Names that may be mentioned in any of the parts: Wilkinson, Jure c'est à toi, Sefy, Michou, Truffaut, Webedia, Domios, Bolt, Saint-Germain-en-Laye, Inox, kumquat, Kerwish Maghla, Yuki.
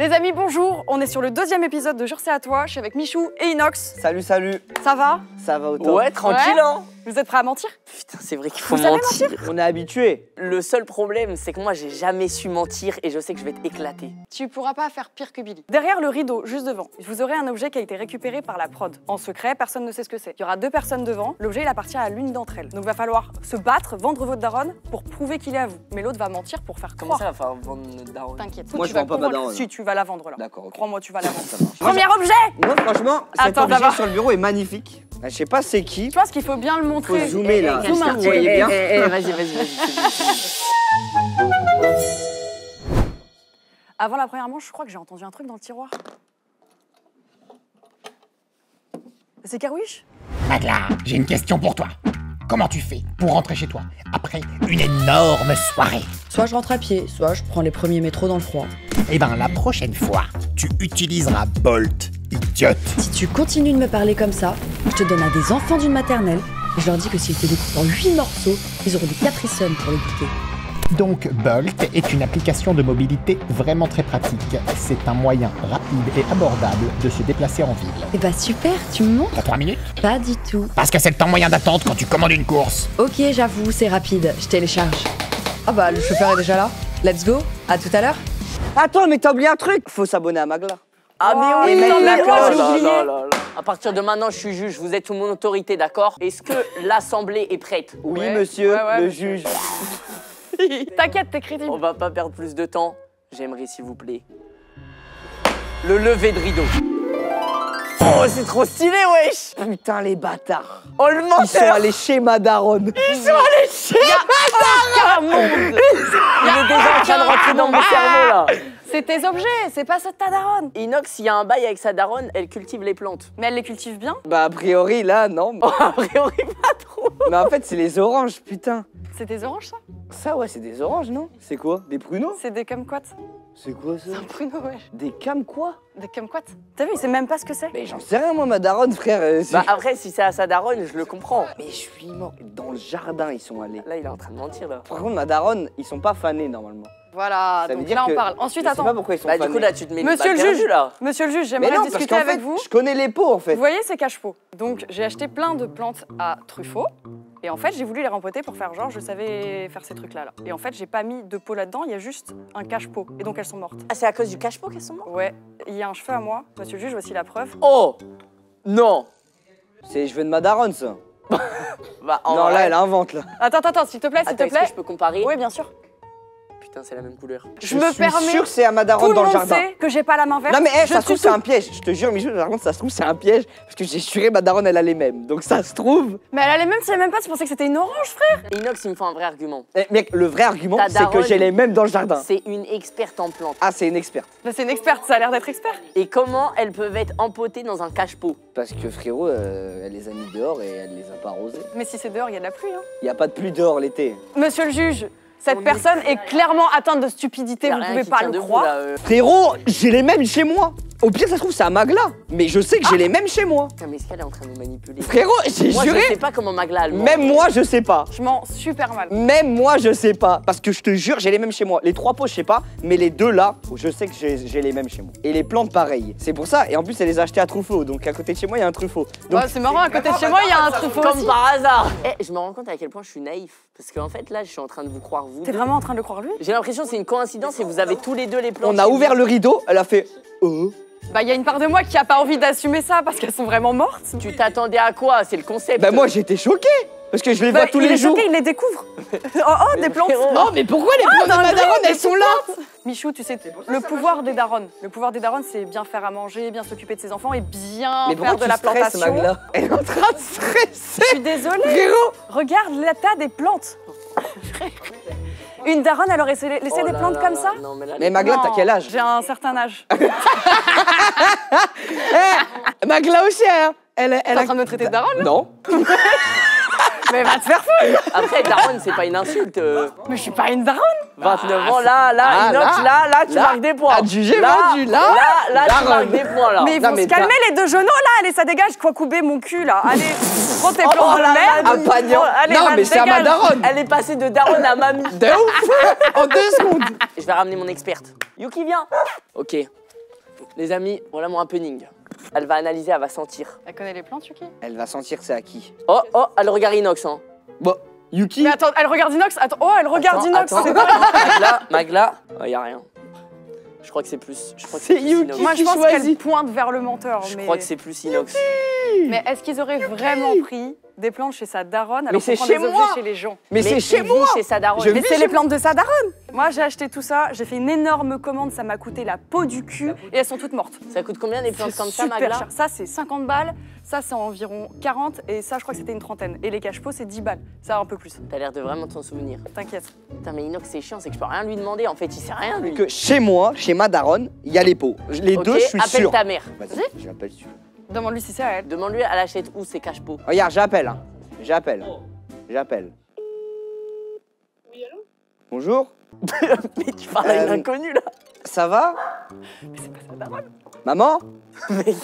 Les amis, bonjour. On est sur le 2e épisode de Jure c'est à toi. Je suis avec Michou et Inox. Salut, salut. Ça va? Ça va autant. Ouais, tranquille, ouais. Hein. Vous êtes prêts à mentir? Putain, c'est vrai qu'il faut mentir. On est habitués. Le seul problème, c'est que moi, j'ai jamais su mentir et je sais que je vais t'éclater. Tu pourras pas faire pire que Billy. Derrière le rideau, juste devant, vous aurez un objet qui a été récupéré par la prod. En secret, personne ne sait ce que c'est. Il y aura 2 personnes devant. L'objet, il appartient à l'une d'entre elles. Donc, va falloir se battre, vendre votre daronne pour prouver qu'il est à vous. Mais l'autre va mentir pour faire croire. Comment ça, va vendre notre daronne? T'inquiète. Moi, je vends pas ma daronne. Si, tu vas la vendre là. D'accord. Okay. Crois-moi, tu vas la vendre. Premier objet. Moi, franchement, cet objet sur le bureau est magnifique. Je sais pas c'est qui. Je pense qu'il faut bien le montrer. Faut zoomer là. Zoom un peu. Vas-y, vas-y. Avant la première manche, je crois que j'ai entendu un truc dans le tiroir. C'est Kerwish Maghla, j'ai une question pour toi. Comment tu fais pour rentrer chez toi après une énorme soirée? Soit je rentre à pied, soit je prends les premiers métros dans le froid. Eh ben, la prochaine fois, tu utiliseras Bolt. Idiote. Si tu continues de me parler comme ça, je te donne à des enfants d'une maternelle et je leur dis que s'ils te découpent en 8 morceaux, ils auront des caprices pour le goûter. Donc Bolt est une application de mobilité vraiment très pratique. C'est un moyen rapide et abordable de se déplacer en ville. Eh bah super, tu me montres? T'as 3 minutes? Pas du tout. Parce que c'est le temps moyen d'attente quand tu commandes une course. Ok, j'avoue, c'est rapide, je télécharge. Ah bah, le chauffeur est déjà là. Let's go, à tout à l'heure. Attends, mais t'as oublié un truc? Faut s'abonner à Maghla. Ah mais oui, non, là. À partir de maintenant, je suis juge, vous êtes sous mon autorité, d'accord? Est-ce que l'assemblée est prête? Oui, ouais. Monsieur, ouais, le juge. T'inquiète, t'es crédible. On va pas perdre plus de temps. J'aimerais, s'il vous plaît, le lever de rideau. Oh, c'est trop stylé, wesh! Putain, les bâtards. Oh, le menteur. Ils sont allés chez ma daronne. Ils sont allés chez ma daronne. Il est déjà en train de rentrer dans mon cerveau, là. C'est tes objets, c'est pas ceux de ta daronne. Inox, il y a un bail avec sa daronne, elle cultive les plantes. Mais elle les cultive bien? Bah, a priori, là, non. Oh, a priori, pas trop. Mais en fait, c'est les oranges, putain. C'est des oranges, ça? Ça, ouais, c'est des oranges, non? C'est quoi? Des pruneaux? C'est des kumquats. C'est quoi ça? C'est un pruneau, ouais. Des kumquats? Des kumquats. T'as vu, il sait même pas ce que c'est. Mais j'en sais rien, moi, ma daronne, frère. Bah, après, si c'est à sa daronne, je le comprends. Mais je suis mort. Dans le jardin, ils sont allés. Là, il est en train de mentir, là. Par contre, ma daronne, ils sont pas fanés, normalement. Voilà, ça donc là on parle. Ensuite, attends. Je sais pas pourquoi ils sont fanés. Du coup, là, tu te mets Monsieur le juge, là. Monsieur le juge, j'aimerais discuter avec vous. Je connais les pots, en fait. Vous voyez ces cache-pots? Donc, j'ai acheté plein de plantes à Truffaut. Et en fait, j'ai voulu les rempoter pour faire genre, je savais faire ces trucs-là. Là. Et en fait, j'ai pas mis de pot là-dedans, il y a juste un cache-pot. Et donc, elles sont mortes. Ah, c'est à cause du cache-pot qu'elles sont mortes? Ouais. Il y a un cheveu à moi. Monsieur le juge, voici la preuve. Oh! Non! C'est les cheveux de ma daronne, ça. Bah, non, là, elle invente, là. Attends, s'il te plaît, s'il te plaît. Est-ce que je peux comparer? Oui, bien sûr. Putain, c'est la même couleur. Je me permets. Je suis sûr que c'est à ma daronne dans le jardin. Tout le monde sait que j'ai pas la main verte. Non mais hey, ça se trouve c'est un piège. Je te jure, Michou, par contre, ça se trouve c'est un piège parce que j'ai juré ma daronne elle a les mêmes. Donc ça se trouve. Mais elle a les mêmes, tu savais même pas, tu pensais que c'était une orange, frère. Inox, il me faut un vrai argument. Eh, mec, le vrai argument, c'est que j'ai les mêmes dans le jardin. C'est une experte en plantes. Ah, c'est une experte. Mais c'est une experte, ça a l'air d'être expert. Et comment elles peuvent être empotées dans un cache-pot? Parce que frérot, elle les a mis dehors et elle les a pas arrosées. Mais si c'est dehors, il y a de la pluie, hein. Il y a pas de pluie dehors l'été. Monsieur le juge. Cette personne est clairement atteinte de stupidité, vous pouvez pas le croire. Frérot, j'ai les mêmes chez moi. Au pire, ça se trouve, c'est à Maghla. Mais je sais que j'ai les mêmes chez moi. Putain, mais ce qu'elle est en train de manipuler. Frérot, j'ai juré. Je sais pas comment Maghla le ment. Même moi, je sais pas. Je mens super mal. Même moi, je sais pas. Parce que je te jure, j'ai les mêmes chez moi. Les 3 pots, je sais pas. Mais les 2 là, je sais que j'ai les mêmes chez moi. Et les plantes, pareil. C'est pour ça. Et en plus, elle les a achetées à Truffaut. Donc à côté de chez moi, il y a un Truffaut. Ouais, c'est marrant, à côté de chez moi, il y a un Truffaut. Comme par hasard. Eh, je me rends compte à quel point je suis naïf. Parce qu'en fait, là, je suis en train de vous croire, vous. T'es vraiment en train de le croire, lui? J'ai l'impression que c'est une coïncidence et vous avez tous les 2 les plantes. On a ouvert le rideau, elle a fait. Bah, il y a une part de moi qui a pas envie d'assumer ça parce qu'elles sont vraiment mortes. Tu t'attendais à quoi? C'est le concept. Bah, moi j'étais choquée parce que je les vois tous les jours. Il les découvre. Oh, des plantes. Non, mais pourquoi les plantes de ma daronne elles sont là? Michou, tu sais, le pouvoir des darons. Le pouvoir des darons, c'est bien faire à manger, bien s'occuper de ses enfants et bien faire de la plantation. Elle est en train de stresser. Je suis désolée. Regarde l'état des plantes. Une daronne, elle aurait laissé des plantes comme ça? Non, mais Maghla, t'as quel âge? J'ai un certain âge. Hey, Maghla aussi, hein. Elle est en train de me traiter de daronne? Non. Mais va te faire foutre. Après, daronne, c'est pas une insulte. Mais je suis pas une daronne. 29 ans, là, tu marques des points. Adjugé, vendu, là, tu marques des points, là. Mais ils vont se calmer, les 2 genoux, là. Allez, ça dégage, quoi couper mon cul, là. Allez, prends tes plans en l'air. Un pagnon. Non, mais c'est à ma daronne. Elle est passée de daronne à mamie. De ouf. En 2 secondes. Je vais ramener mon experte. Yuki, viens. Ok. Les amis, voilà mon happening. Elle va analyser, elle va sentir. Elle connaît les plantes, Yuki? Elle va sentir c'est à qui. Oh, oh, elle regarde Inox, hein. Bon, Yuki... Mais attends, elle regarde Inox? Attends, oh, elle regarde Inox. Maghla, Maghla... Oh, y a rien. Je crois que c'est plus... C'est Yuki qui... Moi, je pense qu'elle pointe vers le menteur, mais... Je crois que c'est plus Inox. Mais est-ce qu'ils auraient vraiment pris des plantes chez sa daronne? Mais c'est chez moi, chez les gens. Mais c'est chez moi, chez sa daronne. Mais c'est les plantes de sa daronne. Moi, j'ai acheté tout ça, j'ai fait une énorme commande, ça m'a coûté la peau du cul et elles sont toutes mortes. Ça coûte combien des plantes comme ça, Maghla? Ça, c'est 50 balles, ça, c'est environ 40 et ça, je crois que c'était une trentaine. Et les cache-pots, c'est 10 balles, ça a un peu plus. T'as l'air de vraiment t'en souvenir. T'inquiète. Putain, mais Inox, c'est chiant, c'est que je peux rien lui demander, en fait, il sait rien, lui. Que chez moi, chez ma daronne, il y a les pots. Les deux, je suis sûr. Appelle ta mère. Vas-y, j'appelle. Demande-lui si c'est à elle. Demande-lui, elle achète où ses cache-pots. Regarde, j'appelle, hein. J'appelle. Oh. J'appelle. Oui, allô? Bonjour. Mais tu parles à une inconnue, là. Ça va? Mais c'est pas sa daronne. Maman? Mais...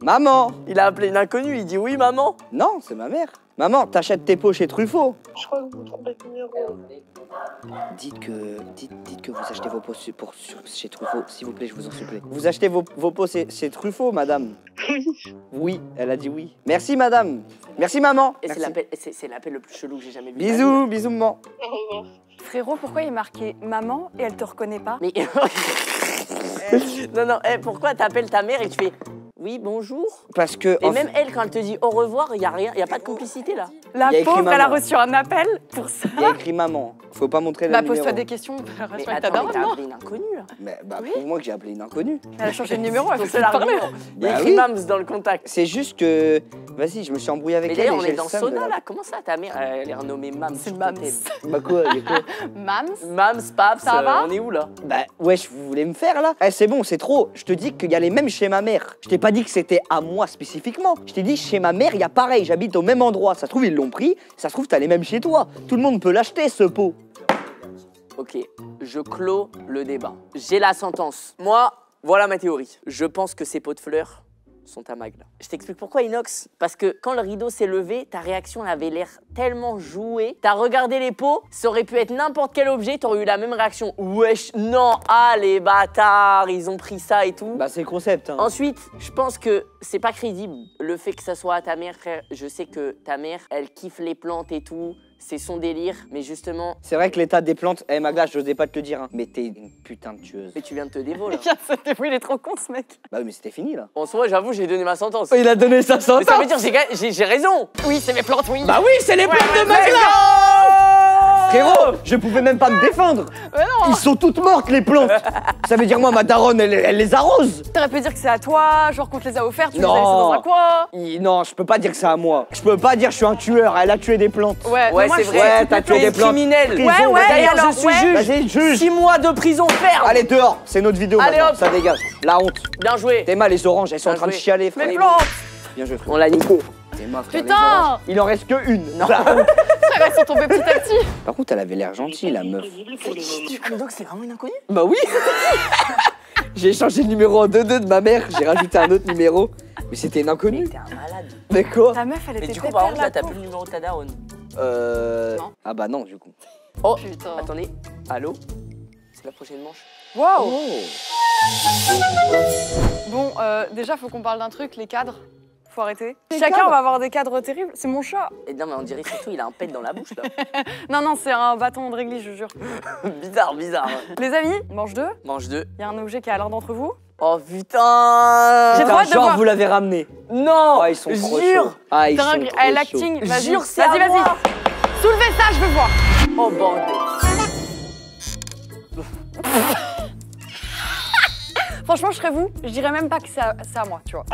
Maman! Il a appelé une inconnue, il dit oui, maman. Non, c'est ma mère. Maman, t'achètes tes pots chez Truffaut. Je crois que vous trompez le numéro. Dites que vous achetez vos pots chez Truffaut, s'il vous plaît, je vous en supplie. Vous achetez vos pots chez Truffaut, madame? Oui. Oui, elle a dit oui. Merci, madame. Merci, maman. Et c'est l'appel le plus chelou que j'ai jamais vu. Bisous, bisous, maman. Frérot, pourquoi il est marqué maman et elle te reconnaît pas? Mais... non, non, hey, pourquoi t'appelles ta mère et tu fais... Oui, bonjour. Parce que... Et même elle, quand elle te dit au revoir, il n'y a rien, il n'y a pas de complicité, là. La pauvre, elle a reçu un appel pour ça. Il y a écrit maman. Faut pas montrer le numéro. Bah, pose-toi des questions. Mais attends, mais t'as appelé une inconnue, là. Mais bah, prouve-moi que j'ai appelé une inconnue. Elle a changé de numéro, elle fait la parler. Il y a écrit mams dans le contact. C'est juste que... Vas-y, je me suis embrouillé avec elle. Mais d'ailleurs, on est dans Sona, là. Comment ça, ta mère, elle est renommée mams? C'est mams. Bah quoi? Mams? Mams, paps, on est où, là? Bah, wesh, vous voulez me faire, là? Eh, c'est bon, c'est trop. Je te dis qu'il y a les mêmes chez ma mère. Je t'ai pas dit que c'était à moi spécifiquement. Je t'ai dit chez ma mère, il y a pareil, j'habite au même endroit. Ça se trouve, ils l'ont pris, ça se trouve, t'as les mêmes chez toi. Tout le monde peut l'acheter, ce pot. Ok, je clôt le débat. J'ai la sentence. Moi, voilà ma théorie. Je pense que ces pots de fleurs sont à Maghla. Je t'explique pourquoi, Inox. Parce que quand le rideau s'est levé, ta réaction avait l'air tellement jouée. T'as regardé les pots, ça aurait pu être n'importe quel objet, t'aurais eu la même réaction. Wesh, non, ah les bâtards, ils ont pris ça et tout. Bah c'est le concept, hein. Ensuite, je pense que c'est pas crédible le fait que ça soit à ta mère, frère. Je sais que ta mère, elle kiffe les plantes et tout. C'est son délire, mais justement... C'est vrai que l'état des plantes... Eh, hey, Maghla, j'osais pas te le dire, hein. Mais t'es une putain de tueuse. Mais tu viens de te dévoiler. Il est trop con, ce mec. Bah oui, mais c'était fini, là. En soi, j'avoue, j'ai donné ma sentence. Il a donné sa sentence. Mais ça veut dire j'ai raison. Oui, c'est mes plantes, oui. Bah oui, c'est les plantes de Maghla. Frérot, je pouvais même pas me défendre. Mais non. Ils sont toutes mortes, les plantes. Ça veut dire, moi, ma daronne, elle les arrose. T'aurais pu dire que c'est à toi, genre qu'on te les a offertes, tu les as laissées dans un coin. Non, je peux pas dire que c'est à moi. Je peux pas dire je suis un tueur, elle a tué des plantes. Ouais, c'est vrai, t'as tué des plantes. Ouais, d'ailleurs, je suis juge. 6 mois de prison ferme. Allez, dehors, c'est notre vidéo. Allez, hop, ça dégage. La honte. Bien joué. T'es mal, les oranges, elles sont en train de chialer, frère. Mais plantes. Bien joué, frère. On l'a niqué. T'es mal, frère. Putain. Il en reste que une. Non. Elles sont tombées petit à petit. Par contre, elle avait l'air gentille, la meuf. Donc, c'est vraiment une inconnue? Bah oui. J'ai changé le numéro en 2-2 de ma mère, j'ai rajouté un autre numéro. Mais c'était une inconnue. Mais t'es un malade. Mais quoi? Ta meuf, elle était... Mais du coup, par contre, là, t'as plus le numéro de ta daronne. Non. Ah bah non, du coup. Oh, putain. Attendez. Allô? C'est la prochaine manche. Waouh. Wow. Bon, déjà, faut qu'on parle d'un truc, les cadres. Faut arrêter. Chacun va avoir des cadres terribles. C'est mon chat. Et non, mais on dirait surtout il a un pet dans la bouche là. Non, non, c'est un bâton de réglisse, je jure. Bizarre, bizarre. Les amis, manche 2. Manche 2. Il y a un objet qui est à l'un d'entre vous. Oh putain! J'ai droit de voir. Vous l'avez ramené. Non! Ah, ils sont trop chauds. Ah, ils sont trop chauds. Elle acting. Jure, c'est à moi. Vas-y. Soulevez ça, je veux voir. Oh bordel. Franchement, je serais vous. Je dirais même pas que c'est à moi, tu vois.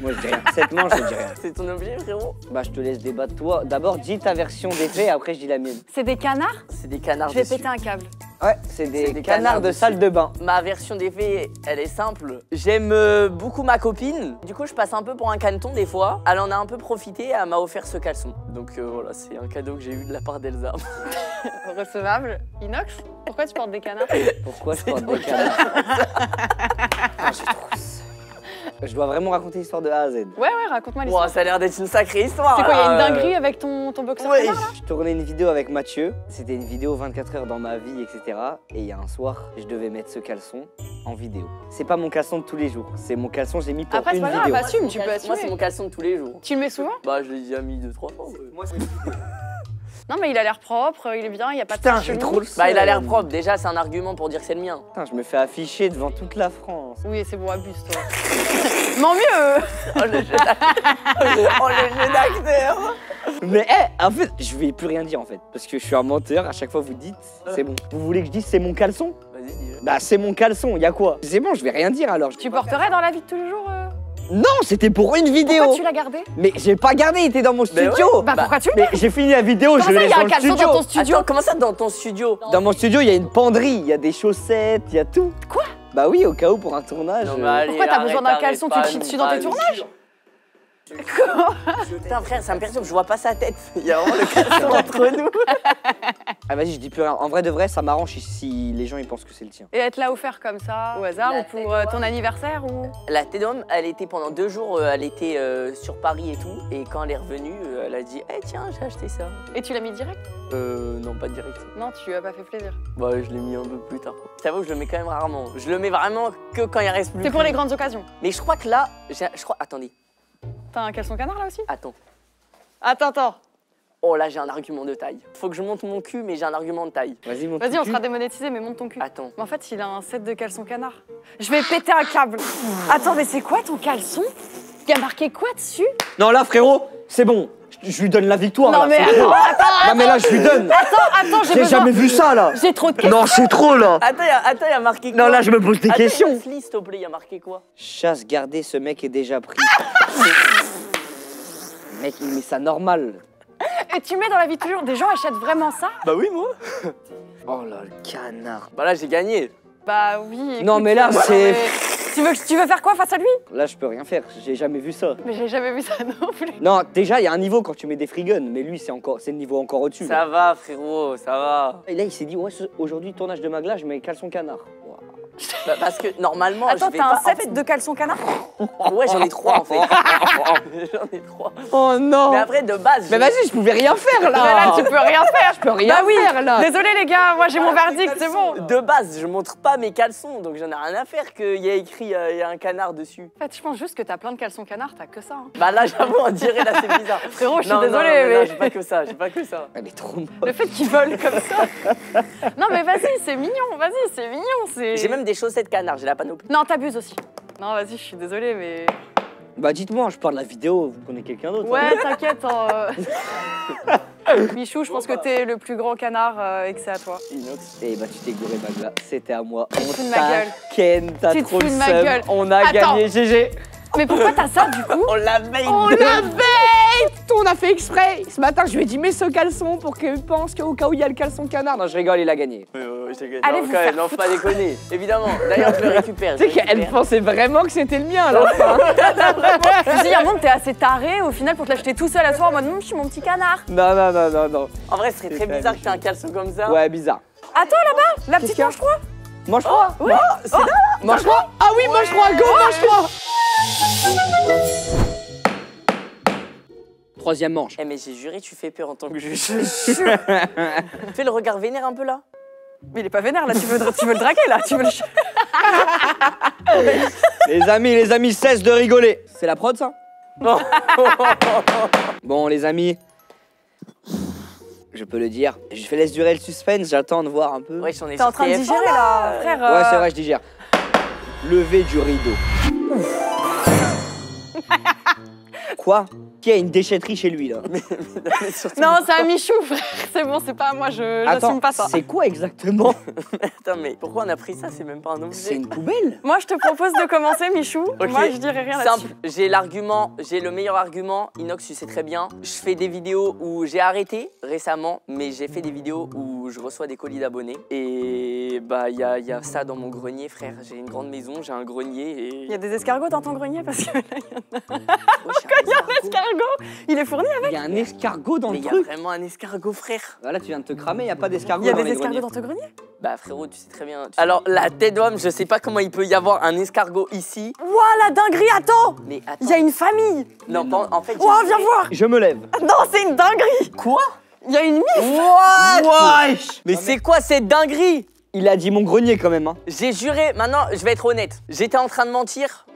Moi je dis rien. Cette manche je dis rien. C'est ton objet, frérot? Bah je te laisse débattre toi. D'abord dis ta version des faits, après je dis la mienne. C'est des canards? C'est des canards. Je vais péter un câble. Ouais, c'est des canards de salle de bain. Ma version des faits, elle est simple. J'aime beaucoup ma copine. Du coup, je passe un peu pour un caneton des fois. Elle en a un peu profité, elle m'a offert ce caleçon. Donc voilà, c'est un cadeau que j'ai eu de la part d'Elsa. Recevable. Inox, pourquoi tu portes des canards? Pourquoi je porte des canards? Ah, j'ai trop... Je dois vraiment raconter l'histoire de A à Z. Ouais, raconte-moi l'histoire. Wow, ça a l'air d'être une sacrée histoire. C'est quoi, il y a une dinguerie avec ton boxeur? Oui, je tournais une vidéo avec Mathieu. C'était une vidéo 24 heures dans ma vie, etc. Et il y a un soir, je devais mettre ce caleçon en vidéo. C'est pas mon caleçon de tous les jours, c'est mon caleçon que j'ai mis pour une vidéo. Après, c'est pas grave, tu peux assumer. Moi, c'est mon caleçon de tous les jours. Tu le mets souvent? Bah, je l'ai déjà mis 2-3 fois. Moi, non, mais il a l'air propre, il est bien, il n'y a pas de tache. Bah, il a l'air propre, déjà, c'est un argument pour dire que c'est le mien. Putain, je me fais afficher devant toute la France. Oui, c'est bon, abuse, toi. M'en mieux. Oh, le jeu d'acteur. Mais hé, en fait, je vais plus rien dire en fait, parce que je suis un menteur, à chaque fois vous dites, c'est bon. Vous voulez que je dise c'est mon caleçon? Vas-y, dis-le. Bah c'est mon caleçon, y'a quoi? C'est bon, je vais rien dire alors. Tu porterais dans la vie de tous les jours? Non, c'était pour une vidéo. Pourquoi tu l'as gardé? Mais j'ai pas gardé, il était dans mon studio. Ouais. Bah pourquoi tu l'as? Mais j'ai fini la vidéo, je l'ai laissé dans le studio. Dans ton studio? Attends, comment ça dans ton studio? Dans mon studio, il y a une penderie, il y a des chaussettes, il y a tout. Quoi? Bah oui, au cas où pour un tournage. Non, mais allez, pourquoi t'as besoin d'un caleçon? Tu te chies dessus dans tes tournages? Quoi? Putain frère, ça me perturbe, je vois pas sa tête. Il y a vraiment le caleçon entre nous. Ah vas-y, je dis plus rien. En vrai de vrai, ça m'arrange si les gens ils pensent que c'est le tien. Et elle te l'a offert comme ça, au hasard, ou pour ton anniversaire ou... La tête d'homme, elle était pendant 2 jours, elle était sur Paris et tout. Et quand elle est revenue, elle a dit, eh tiens, j'ai acheté ça. Et tu l'as mis direct? Non, pas direct. Non, tu as pas fait plaisir. Bah je l'ai mis un peu plus tard. Ça vaut, je le mets quand même rarement. Je le mets vraiment que quand il reste plus. C'est pour les grandes occasions. Mais je crois que là, je crois, attendez. T'as un caleçon canard là aussi? Attends. Attends. Oh là, j'ai un argument de taille. Faut que je monte mon cul, mais j'ai un argument de taille. Vas-y, monte. Vas-y, on sera démonétisé, mais monte ton cul. Attends. Mais en fait, il a un set de caleçon canard. Je vais péter un câble. Attends, mais c'est quoi ton caleçon? Il y a marqué quoi dessus? Non, là, frérot, c'est bon. Je lui donne la victoire. Non, là, mais attends. Non, mais là, je lui donne. Attends, j'ai jamais vu ça là. J'ai trop de questions. Non, c'est trop là. Attends, il y a marqué quoi? Non, là, je me pose des questions. S'il te plaît, il y a marqué quoi? Chasse gardée, ce mec est déjà pris. Mec, il met ça normal. Et tu mets dans la vie toujours, des gens achètent vraiment ça? Bah oui, moi. Oh là, le canard. Bah là, j'ai gagné. Bah oui. Écoute, non, mais là, c'est... Tu veux faire quoi face à lui? Là, je peux rien faire, j'ai jamais vu ça. Mais j'ai jamais vu ça non plus. Non, déjà, il y a un niveau quand tu mets des free guns, mais lui, c'est le niveau encore au-dessus. Ça va, frérot, ça va. Et là, il s'est dit, ouais, aujourd'hui, tournage de Maghla, je mets caleçon canard. Wow. Bah, parce que normalement, attends, t'as un set de caleçons canards? Ouais, j'en ai 3 en fait. J'en ai 3. Oh non! Mais après, de base. Mais vas-y, je pouvais rien faire là! Mais là, tu peux rien faire! Je peux rien faire là! Désolé les gars, moi j'ai mon verdict, c'est bon! De base, je montre pas mes caleçons, donc j'en ai rien à faire qu'il y a écrit il y a un canard dessus. En fait, je pense juste que t'as plein de caleçons canards, t'as que ça. Hein. Bah là, j'avoue, on dirait là, c'est bizarre. Frérot, je suis désolée, mais. J'ai pas que ça, j'ai pas que ça. Elle est trop moche. Le fait qu'ils volent comme ça. Non, mais vas-y, c'est mignon, vas-y, c'est mignon, c'est. Des chaussettes canard, j'ai la panoplie. Non, t'abuses aussi. Non, vas-y, je suis désolée, mais... Bah dites-moi, je parle de la vidéo, vous connaissez quelqu'un d'autre? Ouais, hein, t'inquiète. Michou, je pense que t'es le plus grand canard et que c'est à toi. Inox. Et bah tu t'es gouré, Maghla, c'était à moi. Tu te fous de ma gueule. Ken, t'as trop le seum. On a gagné, GG. Mais pourquoi t'as ça du coup? On la bait. On la bait. On a fait exprès. Ce matin, je lui ai dit mets ce caleçon pour qu'il pense qu'au cas où il y a le caleçon canard. Non, je rigole, il a gagné. Je t'ai gagné. Allez, vous faire foutre. Non, pas déconner. Évidemment. D'ailleurs, je le récupère. Tu sais qu'elle pensait vraiment que c'était le mien à la fin. Je me suis dit, un moment, t'es assez taré au final pour te l'acheter tout seul à soir en mode je suis mon petit canard. Non. En vrai, ce serait très bizarre que t'aies un caleçon comme ça. Ouais, bizarre. Attends là-bas, la petite mange-croix. Oui. Mange-croix. Ah oui, mange-croix. Go, mange-croix. Troisième manche. Eh mais j'ai juré, tu fais peur en tant que juge. Fais le regard vénère un peu là. Mais il est pas vénère là, tu veux le draguer là, tu veux le... Les amis, cesse de rigoler. C'est la prod ça? Non. Bon les amis, je peux le dire, je laisse durer le suspense, j'attends de voir un peu. Ouais, t'es en train de digérer là, frère. Ouais c'est vrai, je digère. Lever du rideau. Ouf. Quoi? Qui a une déchetterie chez lui là? Non, c'est un Michou, frère. C'est bon, c'est pas à moi, je n'assume pas ça. C'est quoi exactement? Attends, mais pourquoi on a pris ça? C'est même pas un objet. C'est une poubelle. Moi, je te propose de commencer, Michou. Okay. Moi, je dirais rien là-dessus. Simple. J'ai l'argument, j'ai le meilleur argument. Inox, tu sais très bien. Je fais des vidéos où j'ai arrêté récemment, mais j'ai fait des vidéos où je reçois des colis d'abonnés. Et bah, il y a ça dans mon grenier, frère. J'ai une grande maison, j'ai un grenier. Et... il y a des escargots dans ton grenier parce que là, il y a un escargot. Il est fourni avec. Il y a un escargot dans le truc. Il y a vraiment un escargot, frère. Là, tu viens de te cramer, il n'y a pas d'escargot. Il y a des escargots dans ton grenier? Bah, frérot, tu sais très bien. Alors, la tête d'homme, je sais pas comment il peut y avoir un escargot ici. Ouah, la dinguerie, attends. Mais attends. Il y a une famille. Non, en fait. Ouah, viens voir. Je me lève. Non, c'est une dinguerie. Quoi? Il y a une mif. What? Mais c'est quoi cette dinguerie? Il a dit mon grenier quand même. Hein. J'ai juré, maintenant je vais être honnête. J'étais en train de mentir.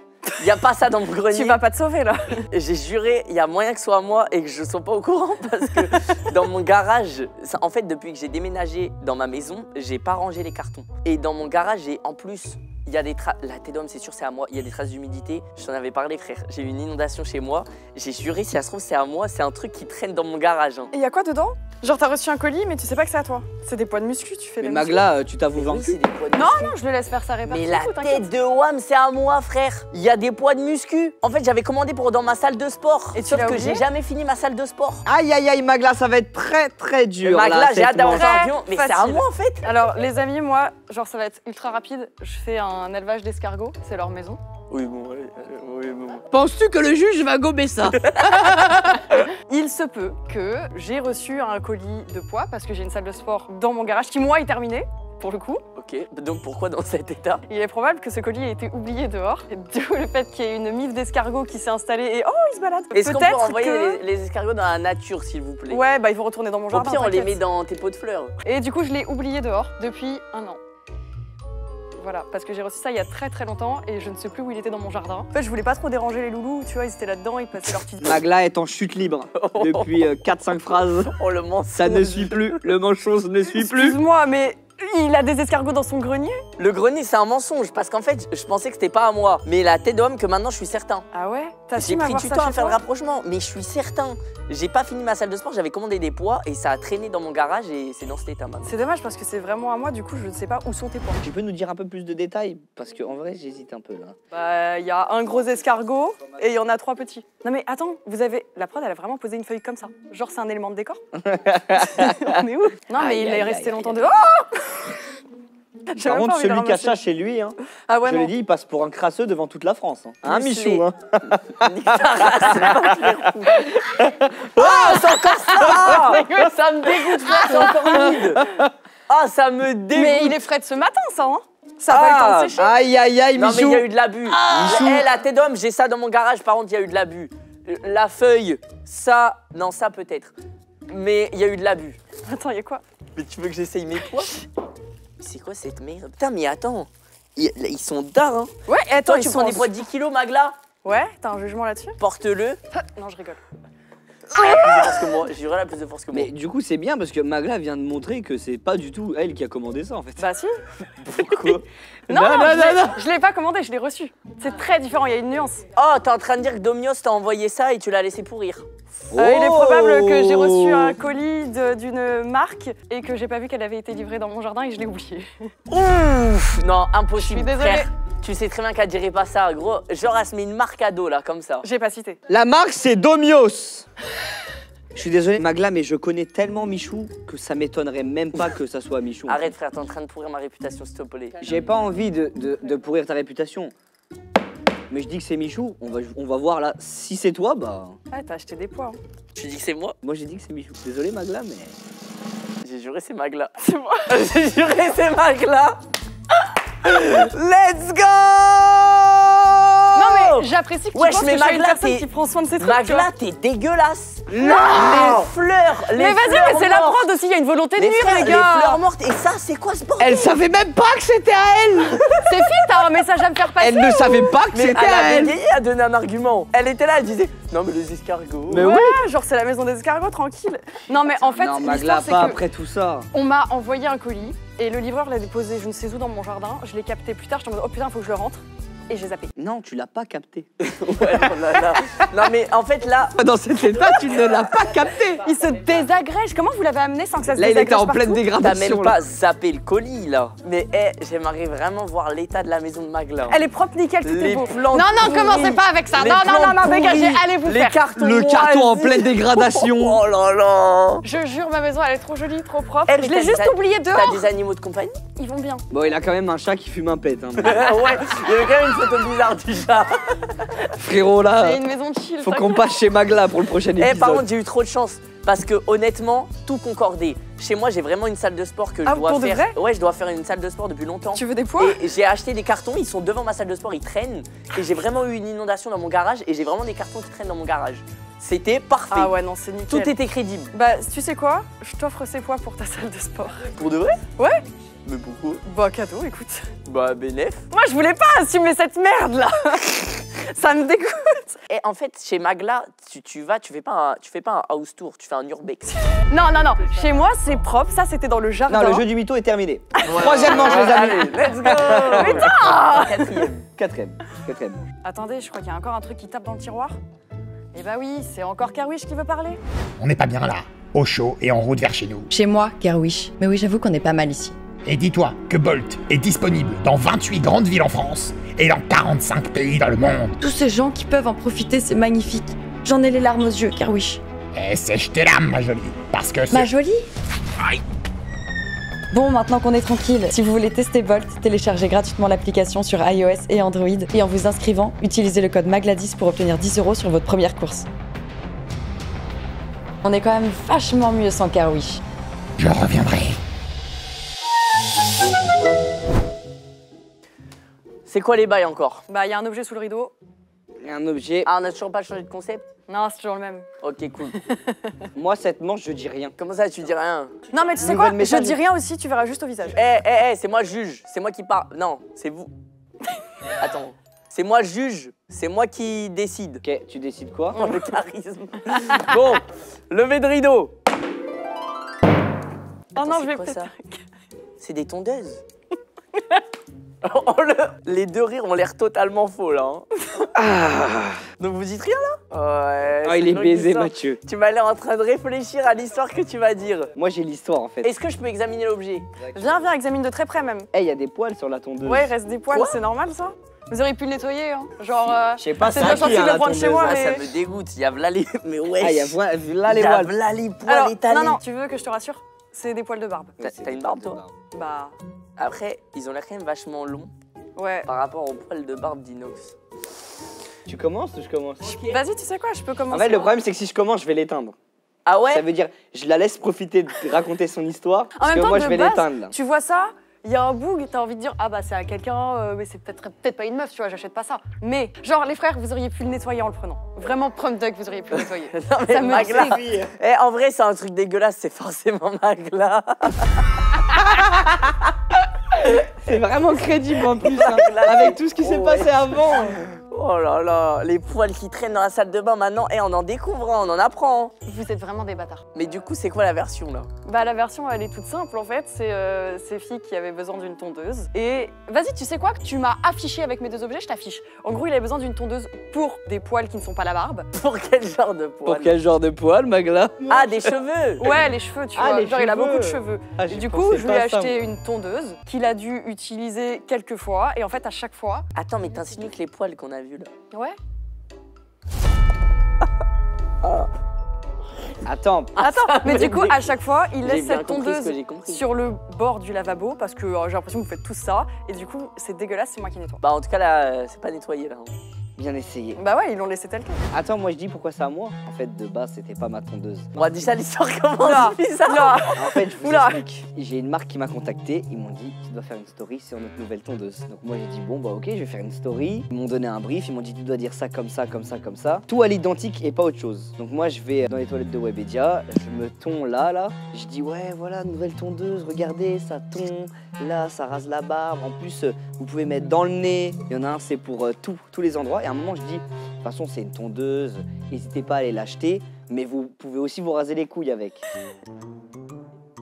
Il n'y a pas ça dans mon grenier. Tu vas pas te sauver là. J'ai juré, il y a moyen que ce soit moi et que je ne sois pas au courant parce que dans mon garage, ça, en fait depuis que j'ai déménagé dans ma maison, j'ai pas rangé les cartons. Et dans mon garage, j'ai en plus, il y a des traces, la Tédom c'est sûr c'est à moi, il y a des traces d'humidité, je t'en avais parlé frère, j'ai eu une inondation chez moi, j'ai juré si ça se trouve c'est à moi, c'est un truc qui traîne dans mon garage. Hein. Et il y a quoi dedans? Genre t'as reçu un colis mais tu sais pas que c'est à toi. C'est des poids de muscu, tu fais des. Mais Maghla, tu t'avoues vaincu. Non, non, je le laisse faire sa répartition. Mais la tête de Wam, c'est à moi, frère. Il y a des poids de muscu. En fait, j'avais commandé pour dans ma salle de sport. Et sauf que j'ai jamais fini ma salle de sport. Aïe, aïe, aïe, Maghla, ça va être très, très dur. Maghla, j'ai hâte d'avoir un avion. Mais c'est à moi, en fait. Alors, les amis, moi, genre ça va être ultra rapide. Je fais un élevage d'escargots. C'est leur maison. Oui, bon, oui, oui, bon. Penses-tu que le juge va gober ça? Il se peut que j'ai reçu un colis de poids parce que j'ai une salle de sport dans mon garage qui, moi, est terminée, pour le coup. Ok, donc pourquoi dans cet état? Il est probable que ce colis ait été oublié dehors, d'où le fait qu'il y ait une mif d'escargots qui s'est installée et oh, ils se baladent. Est-ce qu'on peut envoyer que... les escargots dans la nature, s'il vous plaît? Ouais, bah ils vont retourner dans mon jardin. Au pire, on les met dans tes pots de fleurs. Et du coup, je l'ai oublié dehors depuis un an. Voilà, parce que j'ai reçu ça il y a très très longtemps et je ne sais plus où il était dans mon jardin. En fait, je voulais pas trop déranger les loulous, tu vois, ils étaient là-dedans, ils passaient leur petite... Maghla est en chute libre depuis 4-5 phrases. Oh, le mensonge. Ça ne suit plus, le mensonge ne suit plus. Excuse-moi, mais... il a des escargots dans son grenier? Le grenier, c'est un mensonge, parce qu'en fait, je pensais que c'était pas à moi. Mais la tête d'homme que maintenant, je suis certain. Ah ouais? J'ai pris du temps à faire le rapprochement, mais je suis certain. J'ai pas fini ma salle de sport, j'avais commandé des poids et ça a traîné dans mon garage et c'est dans cet état maintenant. C'est dommage parce que c'est vraiment à moi, du coup, je ne sais pas où sont tes poids. Tu peux nous dire un peu plus de détails? Parce qu'en vrai, j'hésite un peu là. Bah, il y a un gros escargot et il y en a 3 petits. Non mais attends, vous avez. La prod, elle a vraiment posé une feuille comme ça. Genre, c'est un élément de décor? On est où? Non, mais il est resté longtemps dehors. Par contre, celui qui a ça chez lui, hein, ah ouais, je l'ai dit, il passe pour un crasseux devant toute la France. Hein, hein Michou hein. Oh, c'est encore ça. Ça me dégoûte, c'est encore humide. Ah, ça me dégoûte. Mais il est frais de ce matin, ça, hein. Ça va le temps de sécher. Aïe, aïe, aïe, Michou. Non, mais il y a eu de l'abus. Hé, la tête d'homme, j'ai ça dans mon garage, par contre, il y a eu de l'abus. La feuille, ça, non, ça peut-être. Mais il y a eu de l'abus. Attends, il y a quoi? Mais tu veux que j'essaye mes poids? C'est quoi cette merde? Putain, mais attends, ils sont dards, hein? Ouais, attends, ils sont des poids de 10 kilos, Maghla? Ouais, t'as un jugement là-dessus? Porte-le. Non, je rigole. J'ai la plus de force que moi. Mais du coup, c'est bien parce que Maghla vient de montrer que c'est pas du tout elle qui a commandé ça en fait. Bah si. Pourquoi? Non, non, non, je l'ai pas commandé, je l'ai reçu. C'est très différent, il y a une nuance. Oh, t'es en train de dire que Domios t'a envoyé ça et tu l'as laissé pourrir. Oh il est probable que j'ai reçu un colis d'une marque et que j'ai pas vu qu'elle avait été livrée dans mon jardin et je l'ai oublié. Ouf. Non, impossible. Je suis désolée. Frère. Tu sais très bien qu'elle dirait pas ça, gros. Genre, elle se met une marque à dos, là, comme ça. J'ai pas cité. La marque, c'est Domios. Je suis désolé, Maghla, mais je connais tellement Michou que ça m'étonnerait même pas que ça soit Michou. Arrête, frère, t'es en train de pourrir ma réputation, s'il te plaît. J'ai pas envie de pourrir ta réputation. Mais je dis que c'est Michou, on va voir là. Si c'est toi, bah... Ouais, t'as acheté des poids. Hein. Tu dis que c'est moi? Moi, j'ai dit que c'est Michou. Désolé, Maghla, mais... J'ai juré, c'est Maghla. C'est moi. J'ai juré, c'est Maghla. Let's go! Non mais j'apprécie que tu penses mais que Maghla, je suis une personne qui prend soin de ses trucs. Maghla, t'es dégueulasse. Non. Les fleurs, les mais vas-y, mais c'est la prod aussi, il y a une volonté de nuire, les gars. Les fleurs mortes, et ça, c'est quoi ce bordel? Elle savait même pas que c'était à elle. C'est fini, t'as un message à me faire passer. Elle ne savait pas que c'était à elle. Elle avait à donner un argument. Elle était là, elle disait, non mais les escargots. Mais ouais, oui. Genre c'est la maison des escargots, tranquille. Non mais en fait, non, Maghla, pas après tout ça. On m'a envoyé un colis. Et le livreur l'a déposé je ne sais où dans mon jardin, je l'ai capté plus tard, je t'en dis oh putain faut que je le rentre et j'ai zappé. Non tu l'as pas capté. Ouais, non, là, là. Non mais en fait là... Dans cet état tu ne l'as pas capté. Il se désagrège, comment vous l'avez amené sans que ça se désagrège? Là il était en pleine dégradation. T'as même pas zappé le colis là. Mais hé, j'aimerais vraiment voir l'état de la maison de Maghla. Elle est propre, nickel, tout est beau. Non non, commencez pas avec ça, non non non, dégagez, allez vous faire. Le carton en pleine dégradation. Oh là là. Je jure ma maison elle est trop jolie, trop propre. Je l'ai juste oublié dehors. T'as des animaux de compagnie? Ils vont bien. Bon il a quand même un chat qui fume un pet. Ouais, il y avait quand même une photo bizarre du chat. Frérot là, une maison de chill, faut qu'on passe chez Maghla pour le prochain épisode. Eh par contre j'ai eu trop de chance parce que honnêtement tout concordait. Chez moi j'ai vraiment une salle de sport que je dois faire. De vrai? Ouais je dois faire une salle de sport depuis longtemps. Tu veux des poids? Et j'ai acheté des cartons, ils sont devant ma salle de sport, ils traînent. Et j'ai vraiment eu une inondation dans mon garage et j'ai vraiment des cartons qui traînent dans mon garage. C'était parfait. Ah ouais, non, c'est nickel. Tout était crédible. Bah, tu sais quoi? Je t'offre ces poids pour ta salle de sport. Pour de vrai? Ouais. Mais pourquoi? Bah cadeau, écoute. Bah bénéf. Moi je voulais pas assumer cette merde là. Ça me dégoûte. Et en fait, chez Maghla, tu fais pas un house tour, tu fais un urbex. Non, non, non. Chez moi, c'est propre. Ça, c'était dans le jardin. Non, le jeu du mytho est terminé. Troisièmement, je les ai mis. Let's go. Putain. Quatrième. Attendez, je crois qu'il y a encore un truc qui tape dans le tiroir. Eh bah oui, c'est encore Kerwish qui veut parler. On n'est pas bien là, au chaud et en route vers chez nous. Chez moi, Kerwish. Mais oui, j'avoue qu'on est pas mal ici. Et dis-toi que Bolt est disponible dans 28 grandes villes en France et dans 45 pays dans le monde. Tous ces gens qui peuvent en profiter, c'est magnifique. J'en ai les larmes aux yeux, Kerwish. Et sèche tes larmes, ma jolie, parce que c'est... Ma jolie? Aïe. Bon, maintenant qu'on est tranquille, si vous voulez tester Bolt, téléchargez gratuitement l'application sur iOS et Android et en vous inscrivant, utilisez le code MAGHLA10 pour obtenir 10 € sur votre première course. On est quand même vachement mieux sans Kerwish. Je reviendrai. C'est quoi les bails encore? Bah, il y a un objet sous le rideau. Il y a un objet. Ah, on n'a toujours pas changé de concept? Non, c'est toujours le même. Ok, cool. Moi, cette manche, je dis rien. Comment ça, tu dis rien? Non, mais tu sais quoi? Je dis rien aussi, tu verras juste au visage. Eh, c'est moi le juge. C'est moi qui parle. Non, c'est vous. Attends. C'est moi le juge. C'est moi qui décide. Ok, tu décides quoi? Oh, le charisme. Bon, levée de rideau. Attends, oh non, je vais peut-être... C'est des tondeuses. Les deux rires ont l'air totalement faux là. Hein. Ah. Donc vous dites rien là? Ouais. Oh, il est baisé, Mathieu. Tu m'as l'air en train de réfléchir à l'histoire que tu vas dire. Moi j'ai l'histoire en fait. Est-ce que je peux examiner l'objet? Viens, examine de très près même. Eh, hey, il y a des poils sur la tondeuse. Ouais, il reste des poils, c'est normal ça. Vous auriez pu le nettoyer, hein. Genre. Je sais pas, c'est bien gentil de le prendre chez moi. Mais... Ça me dégoûte, il y a v'là les. Mais ouais. Ah, il y a v'là les poils. V'là les poils étalés. Non, non, tu veux que je te rassure? C'est des poils de barbe. T'as une barbe toi? Bah. Après, ils ont l'air quand même vachement longs, ouais, par rapport aux poils de barbe d'Inox. Tu commences ou je commence? Okay. Vas-y, tu sais quoi, je peux commencer. En fait, le problème, c'est que si je commence, je vais l'éteindre. Ah ouais? Ça veut dire, je la laisse profiter de raconter son histoire, parce que moi, je vais l'éteindre. Tu vois ça, il y a un boug, t'as envie de dire, ah bah c'est à quelqu'un, mais c'est peut-être pas une meuf, tu vois, j'achète pas ça. Mais, genre, les frères, vous auriez pu le nettoyer en le prenant. Vraiment, prompt dog, vous auriez pu le nettoyer. Non, mais ça Maghla. Eh, en vrai, c'est un truc dégueulasse, c'est forcément Maghla. C'est vraiment crédible en plus, hein, avec tout ce qui s'est passé avant. Oh là là, les poils qui traînent dans la salle de bain maintenant, et on en découvre, on en apprend. Vous êtes vraiment des bâtards. Mais du coup, c'est quoi la version là? Bah la version, elle est toute simple en fait, c'est ces filles qui avaient besoin d'une tondeuse. Et vas-y, tu sais quoi? Tu m'as affiché avec mes deux objets, je t'affiche. En gros, il avait besoin d'une tondeuse pour des poils qui ne sont pas la barbe. Pour quel genre de poils? Pour quel genre de poils, Maghla? Ah, des cheveux. Ouais, les cheveux, tu vois, les genre cheveux. Il a beaucoup de cheveux. Ah, et du coup, je lui ai acheté une tondeuse qu'il a dû utiliser quelques fois, et en fait, à chaque fois... Attends, mais t'insinues que les poils qu'on a vus là. Ouais. Ah. Attends, mais du coup, à chaque fois, il laisse cette tondeuse sur le bord du lavabo parce que j'ai l'impression que vous faites tout ça et du coup, c'est dégueulasse, c'est moi qui nettoie. Bah en tout cas, là, c'est pas nettoyé là. Hein. Bien essayé. Bah ouais, ils l'ont laissé tel quel. Attends, moi je dis pourquoi c'est à moi. En fait, de base, c'était pas ma tondeuse. On va déjà l'histoire commence bizarre. En fait, je vous explique. J'ai une marque qui m'a contacté. Ils m'ont dit, tu dois faire une story sur notre nouvelle tondeuse. Donc moi j'ai dit, bon bah ok, je vais faire une story. Ils m'ont donné un brief. Ils m'ont dit, tu dois dire ça comme ça, comme ça, comme ça. Tout à l'identique et pas autre chose. Donc moi je vais dans les toilettes de Webedia. Je me tonds là. Je dis, ouais, voilà, nouvelle tondeuse. Regardez, ça tond. Là, ça rase la barbe. En plus, vous pouvez mettre dans le nez. Il y en a un, c'est pour tous les endroits. Et à un moment, je dis, de toute façon, c'est une tondeuse, n'hésitez pas à aller l'acheter, mais vous pouvez aussi vous raser les couilles avec.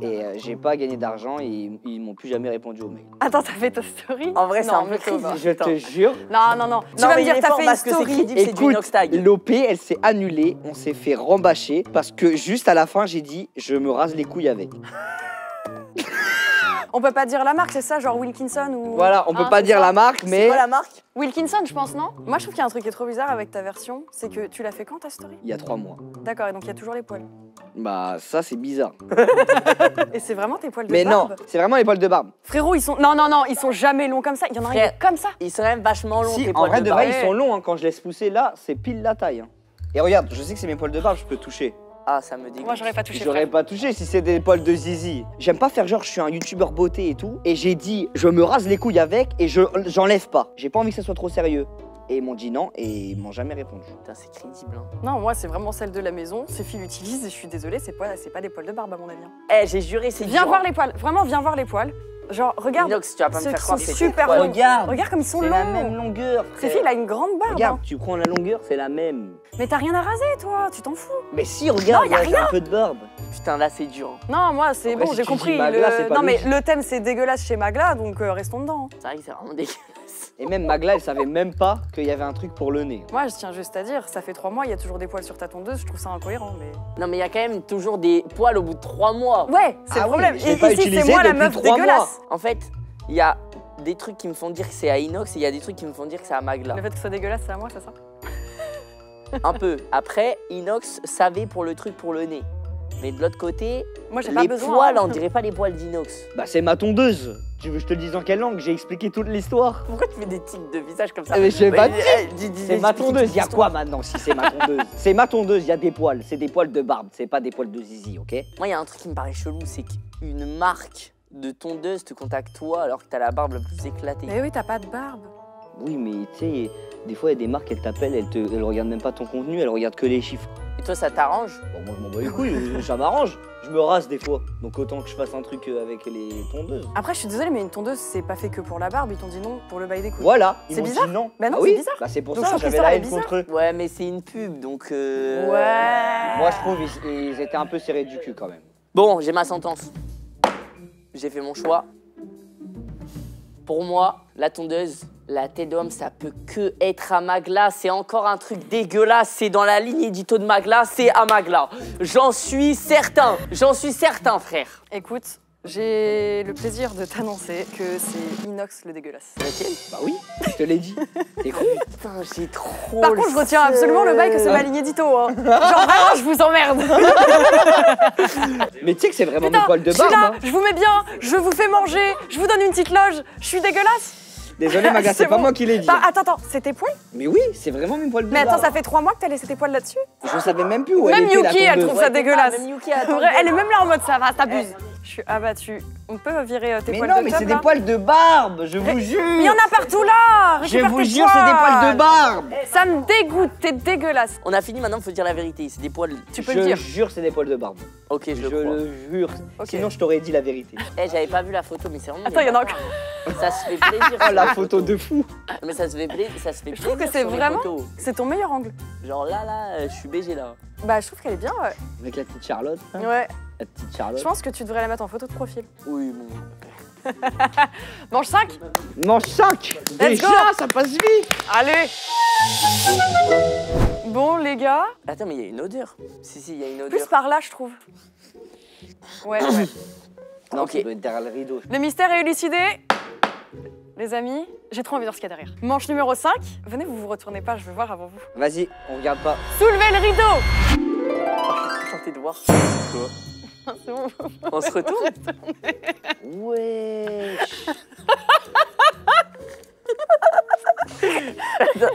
Et j'ai pas gagné d'argent, ils m'ont plus jamais répondu au mail. Attends, t'as fait ta story? En vrai, c'est un peu crise, je te jure. Non. Tu vas me dire, t'as fait une story. Écoute, l'OP, elle s'est annulée, on s'est fait rembâcher, parce que juste à la fin, j'ai dit, je me rase les couilles avec. On peut pas dire la marque, c'est ça, genre Wilkinson ou... Voilà, on peut pas dire la marque, mais... C'est quoi la marque? Wilkinson, je pense, non? Moi, je trouve qu'il y a un truc qui est trop bizarre avec ta version, c'est que tu l'as fait quand, ta story? Il y a 3 mois. D'accord, et donc il y a toujours les poils. Bah, ça, c'est bizarre. Et c'est vraiment tes poils de barbe? Mais non, c'est vraiment les poils de barbe. Frérot, ils sont... Non, ils sont jamais longs comme ça, il y en a un comme ça. Ils sont même vachement longs, tes poils de barbe. Si, en vrai, de vrai, ils sont longs, hein. Quand je laisse pousser, là, c'est pile la taille. Hein. Et regarde, je sais que c'est mes poils de barbe, je peux toucher. Ah, ça me dit. Moi, j'aurais pas touché. J'aurais pas touché si c'est des poils de zizi. J'aime pas faire genre, je suis un youtubeur beauté et tout. Et j'ai dit, je me rase les couilles avec et j'enlève pas. J'ai pas envie que ça soit trop sérieux. Et ils m'ont dit non et ils m'ont jamais répondu. Putain, c'est crédible, hein. Non, moi, c'est vraiment celle de la maison. Ces filles l'utilisent et je suis désolée, c'est pas des poils de barbe à mon avis. Eh, j'ai juré, c'est dur. Viens voir les poils. Vraiment, viens voir les poils. Genre, regarde. Inox, tu vas pas me faire croire, c'est super long. Regarde comme ils sont longs. C'est la même longueur. Cette fille, elle a une grande barbe. Regarde, hein. Tu prends la longueur, c'est la même. Mais t'as rien à raser, toi, tu t'en fous. Mais si, regarde, il y a un peu de barbe. Putain, là, c'est dur. Non, moi, c'est bon, si j'ai compris. Maghla, non, mais le thème, c'est dégueulasse chez Maghla, donc restons dedans. C'est vrai que c'est vraiment dégueulasse. Et même Maghla, elle savait même pas qu'il y avait un truc pour le nez. Moi, je tiens juste à dire, ça fait 3 mois, il y a toujours des poils sur ta tondeuse, je trouve ça incohérent, mais... Non, mais il y a quand même toujours des poils au bout de 3 mois. Ouais, c'est le problème. Oui, et ici, c'est moi la meuf dégueulasse. En fait, il y a des trucs qui me font dire que c'est à Inox et il y a des trucs qui me font dire que c'est à Maghla. Le fait que ce soit dégueulasse, c'est à moi, c'est ça? Un peu. Après, Inox savait pour le truc pour le nez. Mais de l'autre côté, moi, les poils, on dirait pas les poils d'Inox. Bah, c'est ma tondeuse. Tu veux que je te le dise en quelle langue? J'ai expliqué toute l'histoire. Pourquoi tu fais des tics de visage comme ça? Mais j'ai pas dit. C'est ma tondeuse. Il y a quoi maintenant si c'est ma tondeuse? C'est ma tondeuse, il y a des poils. C'est des poils de barbe, c'est pas des poils de zizi, ok? Moi, il y a un truc qui me paraît chelou, c'est qu'une marque de tondeuse te contacte toi alors que t'as la barbe la plus éclatée. Mais oui, t'as pas de barbe. Oui, mais tu sais, des fois, il y a des marques, elles t'appellent, elles regardent même pas ton contenu, elles regardent que les chiffres. Et toi, ça t'arrange? Bon, moi, je m'en bats les couilles, ça m'arrange. Je me rase des fois, donc autant que je fasse un truc avec les tondeuses. Après, je suis désolée, mais une tondeuse, c'est pas fait que pour la barbe, ils t'ont dit non pour le bail des couilles. Voilà, c'est bizarre. Dit non. Bah non, ah oui, c'est bizarre. Bah, c'est pour donc ça que j'avais la haine contre eux. Ouais, mais c'est une pub, donc. Ouais. Moi, je trouve ils étaient un peu serrés du cul quand même. Bon, j'ai ma sentence. J'ai fait mon choix. Pour moi, la tondeuse. La tête d'homme, ça peut que être à Maghla. C'est encore un truc dégueulasse. C'est dans la ligne édito de Maghla, c'est à Maghla. J'en suis certain. J'en suis certain, frère. Écoute, j'ai le plaisir de t'annoncer que c'est Inox le dégueulasse. Laquelle? Bah oui, je te l'ai dit. C'est cool. Putain, j'ai trop. Par contre, je retiens absolument le bail que c'est ma ligne édito. Hein. Genre vraiment, je vous emmerde. Mais tu sais que c'est vraiment mon poil de barbe. Je suis là, je vous mets bien, je vous fais manger, je vous donne une petite loge. Je suis dégueulasse. Désolé, Maghla, c'est pas moi qui l'ai dit. Bah, attends, c'est tes poils? Mais oui, c'est vraiment mes poils de barbe. Mais attends, ça fait 3 mois que t'as laissé tes poils là-dessus? Je savais même plus où elle était. Même Yuki, elle trouve ça dégueulasse. Même Yuki, elle est même là en mode ça va, t'abuses. Je suis abattue. On peut virer tes poils de barbe? Mais non, mais c'est des poils de barbe, je vous jure. Mais il y en a partout là. Je vous jure, c'est des poils de barbe. Ça me dégoûte, t'es dégueulasse. On a fini, maintenant, faut dire la vérité. C'est des poils. Tu peux le dire. Je jure, c'est des poils de barbe. Ok, je le crois. Je le jure. Sinon, je t'aurais dit la vérité. Eh, j'avais pas vu la photo, mais c'est vraiment. Attends, il y en a encore. Ça se fait plaisir. Oh, la photo de fou. Mais ça se fait plaisir. Je trouve que c'est vraiment. C'est ton meilleur angle. Genre là, je suis BG là. Bah, je trouve qu'elle est bien. Ouais. Avec la petite Charlotte. Ouais. La petite Charlotte. Je pense que tu devrais la mettre en photo de profil. Oui, bon. Manche 5. Manche 5. Déjà, ça passe vite. Allez. Bon, les gars. Attends, mais il y a une odeur. Si, si, il y a une odeur. Plus par là, je trouve. Ouais, ouais. Non, ok. Ça doit être derrière le rideau. Le mystère est élucidé. Les amis, j'ai trop envie de voir ce qu'il y a derrière. Manche numéro 5. Venez, vous vous retournez pas, je veux voir avant vous. Vas-y, on regarde pas. Soulevez le rideau. Tentez de voir. Quoi? C'est bon. On se retourne. Ouais.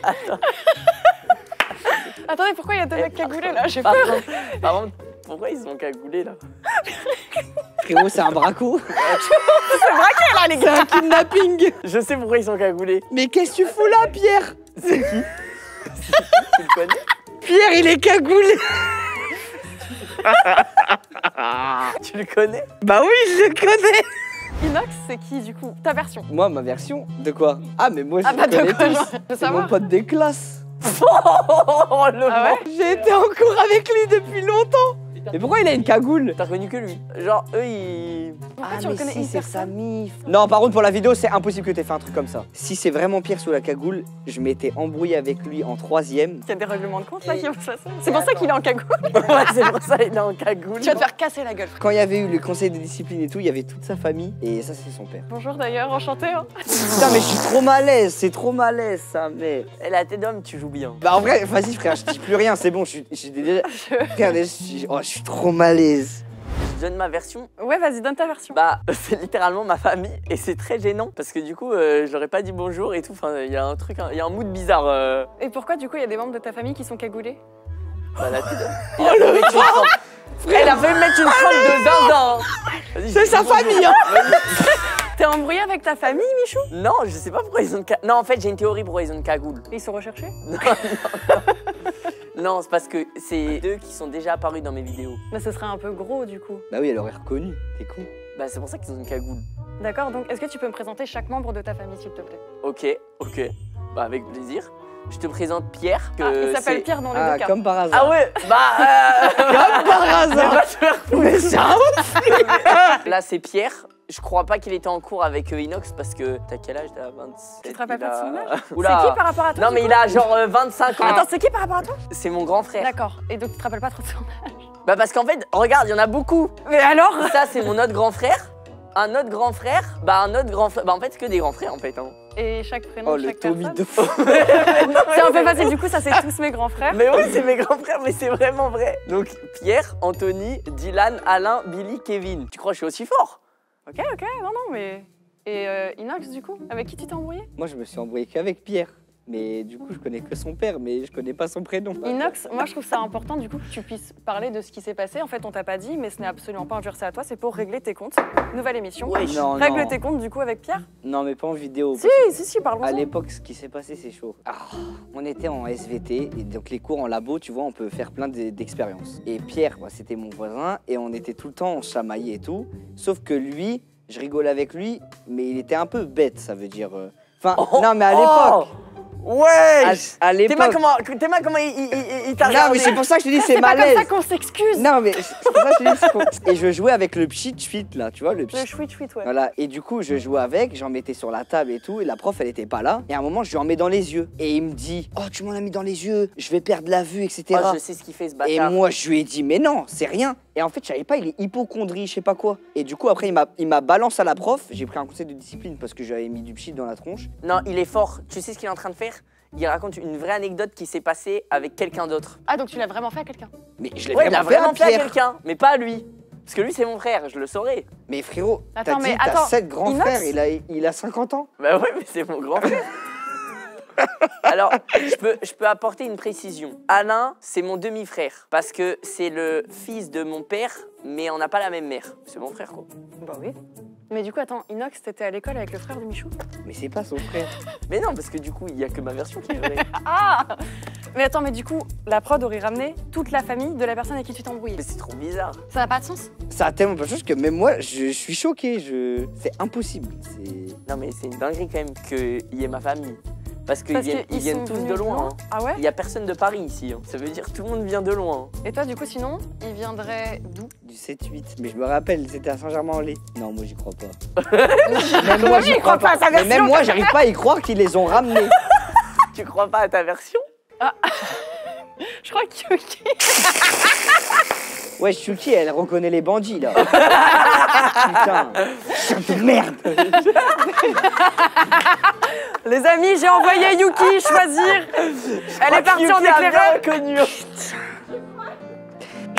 Attends. Attendez, pourquoi il y a deux mecs cagoulés là? J'ai peur. Par contre, pourquoi ils sont cagoulés là? Frérot, c'est un braco. C'est braqué là, les gars. C'est un kidnapping. Je sais pourquoi ils sont cagoulés. Mais qu'est-ce que tu fous là, Pierre? C'est qui? Tu le connais? Pierre, il est cagoulé. Tu le connais? Bah oui, je le connais. Inox, c'est qui du coup? Ta version? Moi, ma version? De quoi? Ah, mais moi, je le connais tous. C'est mon pote des classes. Oh, le j'ai été en cours avec lui depuis longtemps. Mais pourquoi il a une cagoule? T'as reconnu que lui. Genre, eux, ils... Ah, mais si, c'est sa mif. Non, par contre, pour la vidéo, c'est impossible que t'aies fait un truc comme ça. Si c'est vraiment Pierre sous la cagoule, je m'étais embrouillé avec lui en 3e. Il y a des règlements de compte, là, qui vont se passer. C'est pour ça qu'il est en cagoule. Ouais, c'est pour ça qu'il est en cagoule. Tu vas te faire casser la gueule. Quand il y avait eu le conseil de discipline et tout, il y avait toute sa famille. Et ça, c'est son père. Bonjour, d'ailleurs, enchanté, hein. Putain, mais je suis trop malaise. C'est trop malaise, ça, mais... La tête d'homme, tu joues bien. Bah, en vrai, vas-y, frère, je dis plus rien. C'est bon, je suis déjà... Frère, je suis trop malaise. Je donne ma version. Ouais, vas-y, donne ta version. Bah, c'est littéralement ma famille et c'est très gênant parce que du coup, j'aurais pas dit bonjour et tout. Enfin, il y a un truc, il y a un mood bizarre. Et pourquoi du coup, il y a des membres de ta famille qui sont cagoulés? Bah, là, tu donnes. Oh le mec, frère, il a failli mettre une crotte de zinzin. C'est sa famille, hein. T'es embrouillé avec ta famille, Michou? Non, je sais pas pourquoi ils ont de cagoule. Non, en fait, j'ai une théorie pourquoi ils ont de cagoule. Ils sont recherchés? Non, non, non. Non, c'est parce que c'est eux qui sont déjà apparus dans mes vidéos. Bah, ce serait un peu gros, du coup. Bah oui, elle aurait reconnu. T'es con. Bah, c'est pour ça qu'ils ont une cagoule. D'accord, donc est-ce que tu peux me présenter chaque membre de ta famille, s'il te plaît? Ok, bah, avec plaisir. Je te présente Pierre. Que il s'appelle Pierre dans les deux cas. Comme par hasard. Ah ouais, comme par hasard. Mais c'est un ouf. Là, c'est Pierre. Je crois pas qu'il était en cours avec Inox parce que t'as quel âge? T'as 27. Tu te rappelles pas de son âge? C'est qui par rapport à toi? Non, mais il a genre 25 ans. Attends, c'est qui par rapport à toi? C'est mon grand frère. D'accord, et donc tu te rappelles pas trop de son âge? Bah, parce qu'en fait, regarde, il y en a beaucoup. Mais alors? Ça, c'est mon autre grand frère. Un autre grand frère, en fait, que des grands frères en fait. Hein. Et chaque prénom, chaque personne. Oh, le Tommy de fou. C'est un peu facile, du coup, ça c'est tous mes grands frères. Mais oui, c'est mes grands frères, mais c'est vraiment vrai. Donc Pierre, Anthony, Dylan, Alain, Billy, Kevin. Tu crois que je suis aussi fort? Ok, non, mais. Et Inox, du coup, avec qui tu t'es embrouillé? Moi, je me suis embrouillé qu'avec Pierre. Mais du coup, je connais que son père, mais je connais pas son prénom. Inox, moi je trouve ça important du coup que tu puisses parler de ce qui s'est passé. En fait, on t'a pas dit, mais ce n'est absolument pas un Jure c'est à toi, c'est pour régler tes comptes. Nouvelle émission. Ouais, règle tes comptes du coup avec Pierre? Non, mais pas en vidéo. Si, parlons-en. À l'époque, ce qui s'est passé, c'est chaud. On était en SVT, et donc les cours en labo, tu vois, on peut faire plein d'expériences. Et Pierre, c'était mon voisin, et on était tout le temps en chamaillé et tout. Sauf que lui, je rigole avec lui, mais il était un peu bête, ça veut dire. Enfin, non, mais à l'époque. Ouais! À l'époque. T'es mal comment il t'a regardé. Non, mais c'est pour ça que je te dis, c'est malaise. C'est pas comme ça qu'on s'excuse. Non, mais c'est pour ça que je te dis. Et je jouais avec le pchit-chit, là, tu vois, le pchit. Le chouit-chouit, ouais. Voilà, et du coup, je jouais avec, j'en mettais sur la table et tout, et la prof, elle était pas là. Et à un moment, je lui en mets dans les yeux. Et il me dit, oh, tu m'en as mis dans les yeux, je vais perdre la vue, etc. Oh, je sais ce qu'il fait, ce bâtard. Et moi, je lui ai dit, mais non, c'est rien. Et en fait, je savais pas, il est hypocondrie, je sais pas quoi. Et du coup, après, il m'a balancé à la prof. J'ai pris un conseil de discipline parce que j'avais mis du pchit dans la tronche. Non, il est fort. Tu sais ce qu'il est en train de faire? Il raconte une vraie anecdote qui s'est passée avec quelqu'un d'autre. Ah, donc tu l'as vraiment fait à quelqu'un? Mais je l'ai vraiment fait à quelqu'un, mais pas à lui. Parce que lui, c'est mon frère, je le saurais. Mais frérot, t'as dit que t'as 7 grands frères, il a 50 ans. Bah ouais, mais c'est mon grand frère. Alors, je peux apporter une précision. Alain, c'est mon demi-frère, parce que c'est le fils de mon père, mais on n'a pas la même mère. C'est mon frère, quoi. Bah oui. Mais du coup, attends, Inox, t'étais à l'école avec le frère de Michou? Mais c'est pas son frère. Mais non, parce que du coup, il y a que ma version qui est vraie. Mais attends, mais du coup, la prod aurait ramené toute la famille de la personne à qui tu t'embrouilles. Mais c'est trop bizarre. Ça n'a pas de sens. Ça a tellement pas de sens que même moi, je suis choqué. C'est impossible. Non, mais c'est une dinguerie quand même qu'il y ait ma famille. Parce qu'ils viennent tous de loin. Hein. Ah ouais? Il n'y a personne de Paris ici. Hein. Ça veut dire que tout le monde vient de loin. Hein. Et toi, du coup, sinon, il viendrait d'où? Du 7-8. Mais je me rappelle, c'était à Saint-Germain-en-Laye. Non, moi, j'y crois pas. Même moi, j'y crois pas. Mais même moi, j'arrive pas à y croire qu'ils les ont ramenés. Tu crois pas à ta version? Je crois que Yuki. Ouais, Yuki, elle reconnaît les bandits, là. Putain. Putain de merde. Les amis, j'ai envoyé Yuki choisir. Elle est partie en éclairage.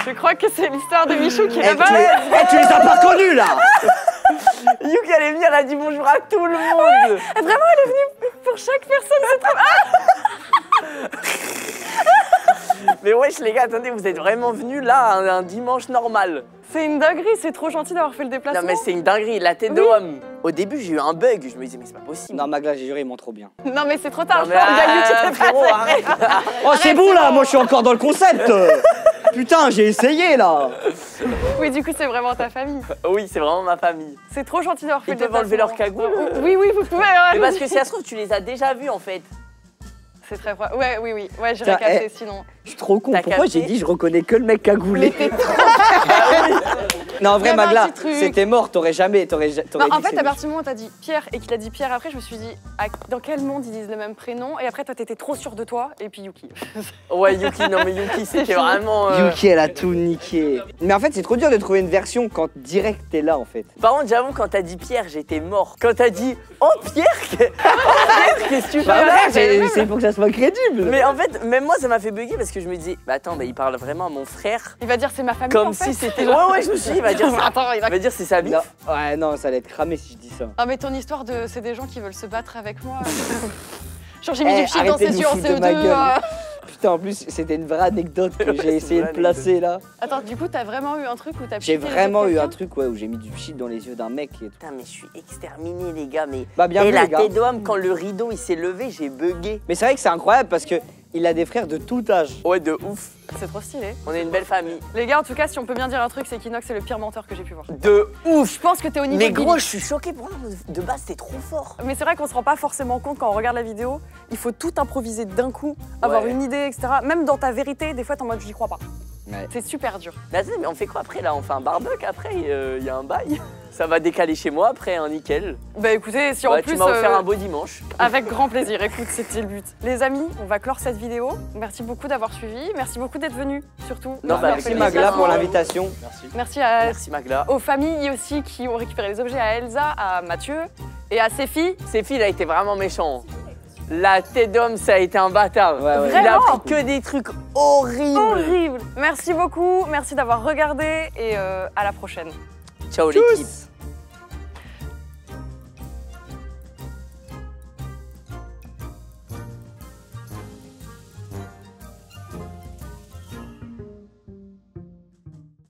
Je crois que c'est l'histoire de Michou qui est là-bas. Eh, tu les as pas connus là. Yuki, elle est venue, elle a dit bonjour à tout le monde. Ouais, vraiment, elle est venue pour chaque personne. Mais wesh les gars, attendez, vous êtes vraiment venus là un dimanche normal. C'est une dinguerie, c'est trop gentil d'avoir fait le déplacement. Non mais c'est une dinguerie, la tête de homme. Au début, j'ai eu un bug, je me disais mais c'est pas possible. Non Maghla, j'ai juré, ils m'ont trop bien. Non mais c'est trop tard, je crois. Oh c'est bon là, moi je suis encore dans le concept. Putain, j'ai essayé là. Oui, du coup, c'est vraiment ta famille. Oui, c'est vraiment ma famille. C'est trop gentil d'avoir fait le déplacement. Ils peuvent enlever leur cagoule. Oui, vous pouvez. Mais parce que si ça se trouve, tu les as déjà vus en fait. C'est très vrai. Ouais, j'irais casser sinon. Je suis trop con. Pourquoi j'ai dit je reconnais que le mec cagoulé? Non, en vrai, Maghla, c'était mort. T'aurais jamais. Non, en fait, à partir du moment où t'as dit Pierre et qu'il a dit Pierre après, je me suis dit dans quel monde ils disent le même prénom? Et après, toi, t'étais trop sûre de toi. Et puis Yuki. Ouais, Yuki, non, mais Yuki, c'était vraiment. Yuki, elle a tout niqué. Mais en fait, c'est trop dur de trouver une version quand direct t'es là, en fait. Par contre, j'avoue, quand t'as dit Pierre, j'étais mort. Quand t'as dit oh, Pierre, qu'est-ce que tu fais? C'est pour que ça soit crédible. Mais en fait, même moi, ça m'a fait bugger parce que je me disais, bah attends, il parle vraiment à mon frère. Il va dire c'est ma famille. Comme si c'était. Ouais, je me suis dit, il va dire c'est sa bite. Ouais, non, ça allait être cramé si je dis ça. Ah, mais ton histoire de c'est des gens qui veulent se battre avec moi. Genre, j'ai mis du pchit dans ses yeux en CE2. Putain, en plus, c'était une vraie anecdote que j'ai essayé de placer là. Attends, du coup, t'as vraiment eu un truc où t'as. J'ai vraiment eu un truc, ouais, où j'ai mis du pchit dans les yeux d'un mec. Et tout. Putain, mais je suis exterminé, les gars. Mais. Bah, bien vu, les gars. Et la tête d'homme, quand le rideau il s'est levé, j'ai bugué. Mais c'est vrai que c'est incroyable parce que Il a des frères de tout âge. Ouais, de ouf. C'est trop stylé. On est une belle famille. Les gars, en tout cas, si on peut bien dire un truc, c'est qu'Inox est le pire menteur que j'ai pu voir. De ouf. Je pense que t'es au niveau. Mais gros, je suis choquée. Pour moi, de base, t'es trop fort. Mais c'est vrai qu'on se rend pas forcément compte quand on regarde la vidéo. Il faut tout improviser d'un coup, avoir une idée, etc. Même dans ta vérité, des fois, t'es en mode, j'y crois pas. Ouais. C'est super dur. Vas-y, mais on fait quoi après là? On fait un barbecue après? Il y a un bail. Ça va décaler chez moi après, hein, nickel. Bah écoutez, si en plus... Tu m'as offert un beau dimanche. Avec grand plaisir, écoute, c'était le but. Les amis, on va clore cette vidéo. Merci beaucoup d'avoir suivi, merci beaucoup d'être venus, surtout. Non, bah, merci Maghla pour l'invitation. Merci. Merci Maghla. Aux familles aussi qui ont récupéré les objets, à Elsa, à Mathieu et à Séphie. Séphie, il a été vraiment méchant. La tête d'homme, ça a été un bâtard. Ouais. Il a pris que des trucs horribles. Horrible. Merci beaucoup, merci d'avoir regardé et à la prochaine. Ciao l'équipe.